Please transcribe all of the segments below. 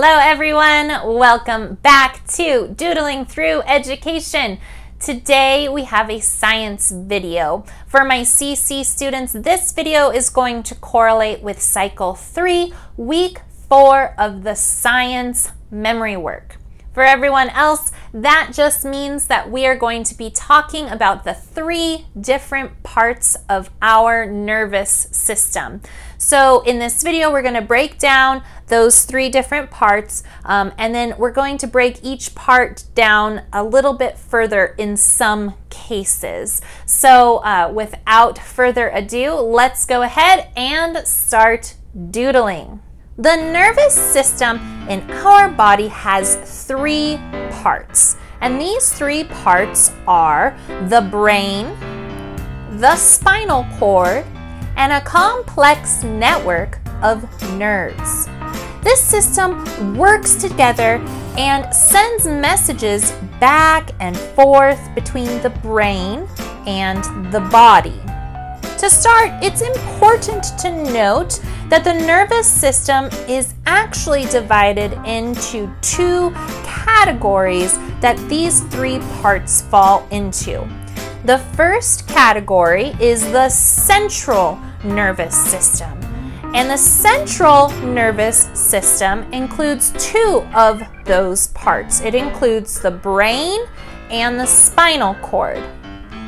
Hello everyone, welcome back to Doodling Through Education. Today we have a science video. For my CC students, this video is going to correlate with cycle 3, week 4 of the science memory work. For everyone else, that just means that we are going to be talking about the 3 different parts of our nervous system. So in this video, we're going to break down those 3 different parts, and then we're going to break each part down a little bit further in some cases. So without further ado, let's go ahead and start doodling. The nervous system in our body has 3 parts, and these 3 parts are the brain, the spinal cord, and a complex network of nerves. This system works together and sends messages back and forth between the brain and the body. To start, it's important to note that the nervous system is actually divided into 2 categories that these 3 parts fall into. The first category is the central nervous system, and the central nervous system includes 2 of those parts. It includes the brain and the spinal cord.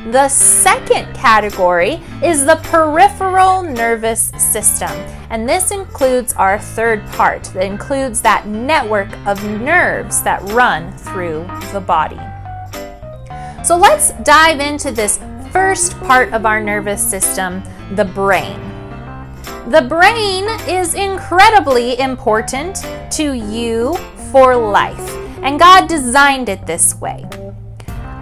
The second category is the peripheral nervous system, and this includes our 3rd part. That includes that network of nerves that run through the body. So let's dive into this first part of our nervous system, the brain. The brain is incredibly important to you for life, and God designed it this way.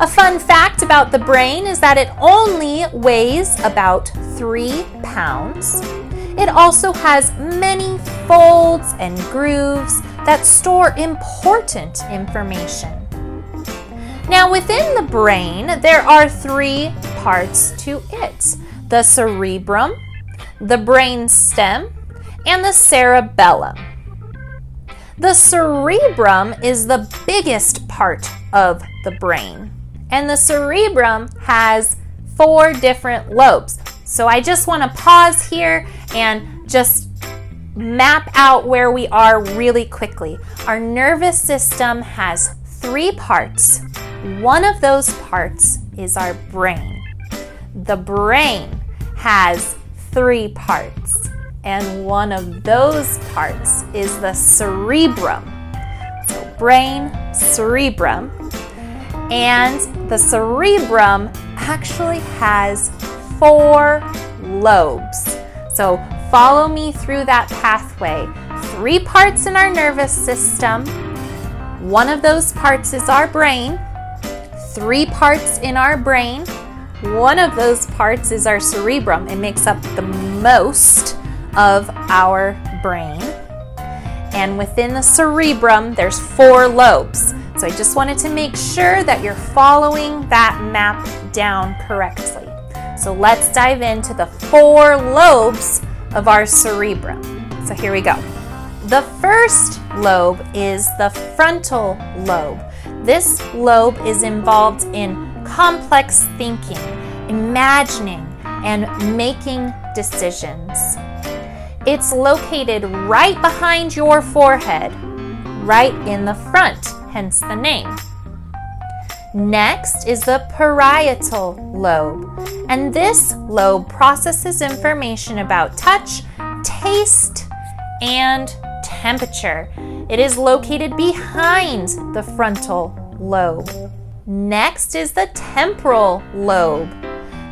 A fun fact about the brain is that it only weighs about 3 pounds. It also has many folds and grooves that store important information. Now, within the brain, there are 3 parts to it: the cerebrum, the brainstem, and the cerebellum. The cerebrum is the biggest part of the brain, and the cerebrum has 4 different lobes. So I just want to pause here and just map out where we are really quickly. Our nervous system has 3 parts. One of those parts is our brain. The brain has 3 parts, and one of those parts is the cerebrum. So brain, cerebrum. And the cerebrum actually has 4 lobes. So follow me through that pathway. 3 parts in our nervous system. One of those parts is our brain. 3 parts in our brain. One of those parts is our cerebrum. It makes up the most of our brain. And within the cerebrum, there's 4 lobes. So I just wanted to make sure that you're following that map down correctly. So let's dive into the 4 lobes of our cerebrum. So here we go. The first lobe is the frontal lobe. This lobe is involved in complex thinking, imagining, and making decisions. It's located right behind your forehead, right in the front, hence the name. Next is the parietal lobe, and this lobe processes information about touch, taste, and temperature. It is located behind the frontal lobe. Next is the temporal lobe.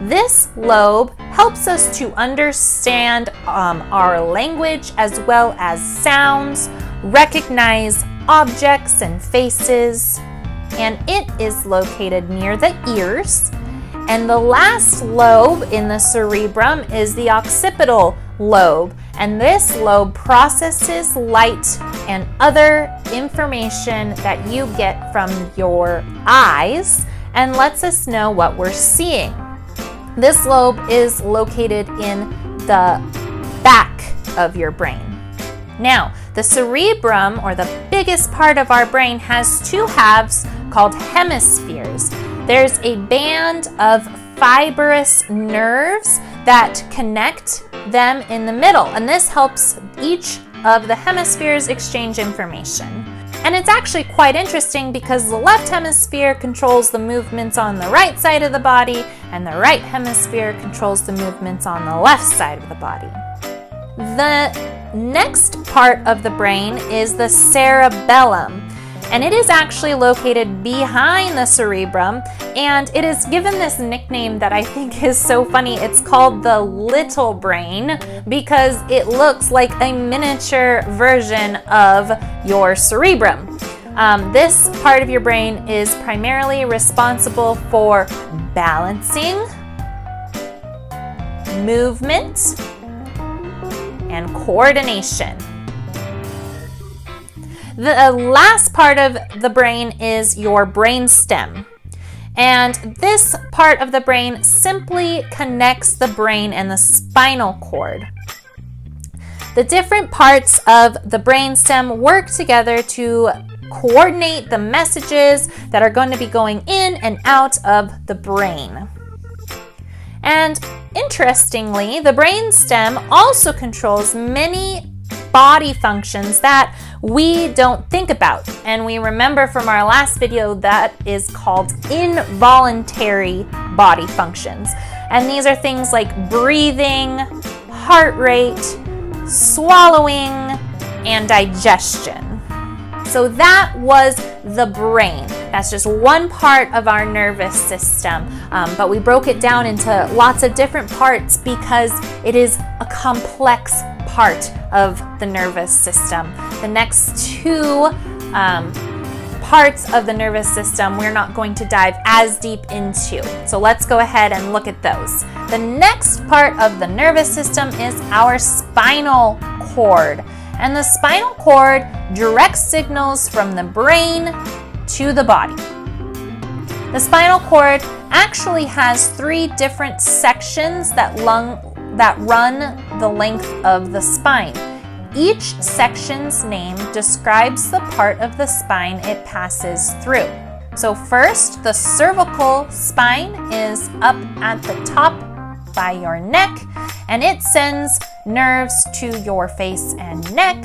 This lobe helps us to understand our language as well as sounds, recognize objects and faces, and it is located near the ears. And the last lobe in the cerebrum is the occipital lobe, and this lobe processes light and other information that you get from your eyes and lets us know what we're seeing. This lobe is located in the back of your brain. Now, the cerebrum, or the biggest part of our brain has two halves called hemispheres. There's a band of fibrous nerves that connect them in the middle, and this helps each of the hemispheres exchange information. And it's actually quite interesting because the left hemisphere controls the movements on the right side of the body, and the right hemisphere controls the movements on the left side of the body. The next part of the brain is the cerebellum, and it is actually located behind the cerebrum, and it is given this nickname that I think is so funny. It's called the little brain because it looks like a miniature version of your cerebrum. This part of your brain is primarily responsible for balancing, movement, and coordination. The last part of the brain is your brainstem. And this part of the brain simply connects the brain and the spinal cord. The different parts of the brainstem work together to coordinate the messages that are going to be going in and out of the brain. And interestingly, the brainstem also controls many body functions that we don't think about. And we remember from our last video that is called involuntary body functions. And these are things like breathing, heart rate, swallowing, and digestion. So that was the brain. That's just one part of our nervous system. But we broke it down into lots of different parts because it is a complex part of the nervous system. The next two parts of the nervous system we're not going to dive as deep into. So let's go ahead and look at those. The next part of the nervous system is our spinal cord. And the spinal cord directs signals from the brain to the body. The spinal cord actually has three different sections that run the length of the spine. Each section's name describes the part of the spine it passes through. So first, the cervical spine is up at the top by your neck, and it sends nerves to your face and neck.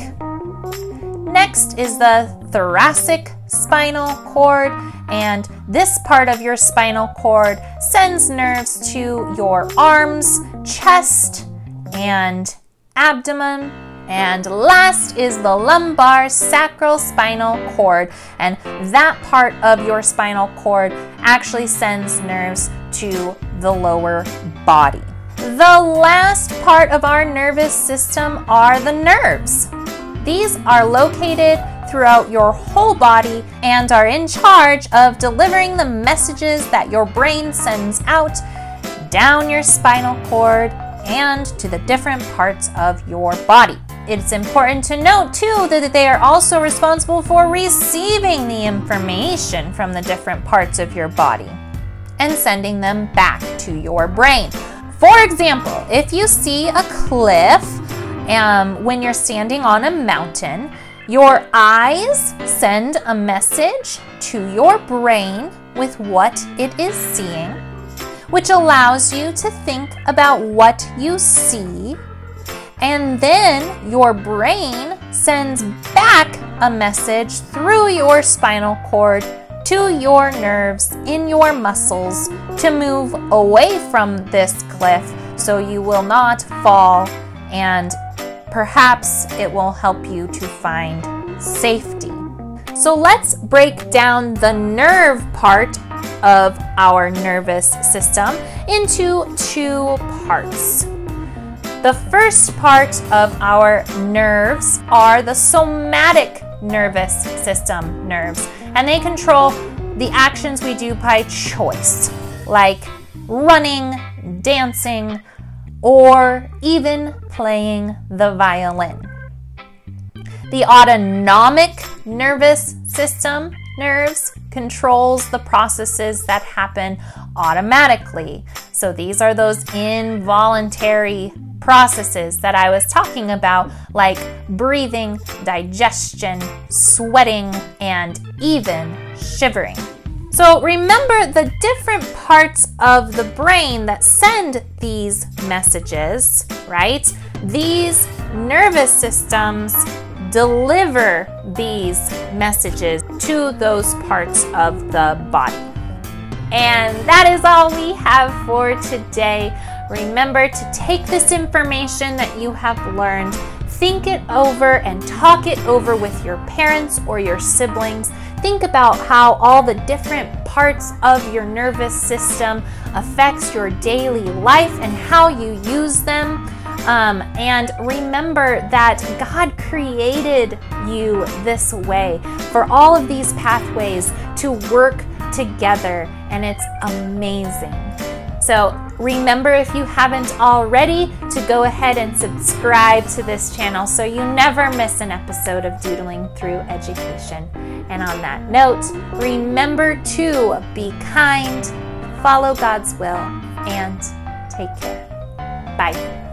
Next is the thoracic spinal cord, and this part of your spinal cord sends nerves to your arms, chest, and abdomen. And last is the lumbar sacral spinal cord, and that part of your spinal cord actually sends nerves to the lower body. The last part of our nervous system are the nerves. These are located throughout your whole body and are in charge of delivering the messages that your brain sends out down your spinal cord and to the different parts of your body. It's important to note too that they are also responsible for receiving the information from the different parts of your body and sending them back to your brain. For example, if you see a cliff when you're standing on a mountain, your eyes send a message to your brain with what it is seeing, which allows you to think about what you see, and then your brain sends back a message through your spinal cord to your nerves in your muscles to move away from this cliff so you will not fall, and perhaps it will help you to find safety. So let's break down the nerve part of our nervous system into two parts. The first part of our nerves are the somatic nervous system nerves, and they control the actions we do by choice, like running, dancing, or even playing the violin. The autonomic nervous system nerves controls the processes that happen automatically. So these are those involuntary processes that I was talking about, like breathing, digestion, sweating, and even shivering. So remember the different parts of the brain that send these messages, right? These nervous systems deliver these messages to those parts of the body. And that is all we have for today. Remember to take this information that you have learned, think it over and talk it over with your parents or your siblings. Think about how all the different parts of your nervous system affects your daily life and how you use them. And remember that God created you this way for all of these pathways to work together, and it's amazing. So remember, if you haven't already, to go ahead and subscribe to this channel so you never miss an episode of Doodling Through Education. And on that note, remember to be kind, follow God's will, and take care. Bye.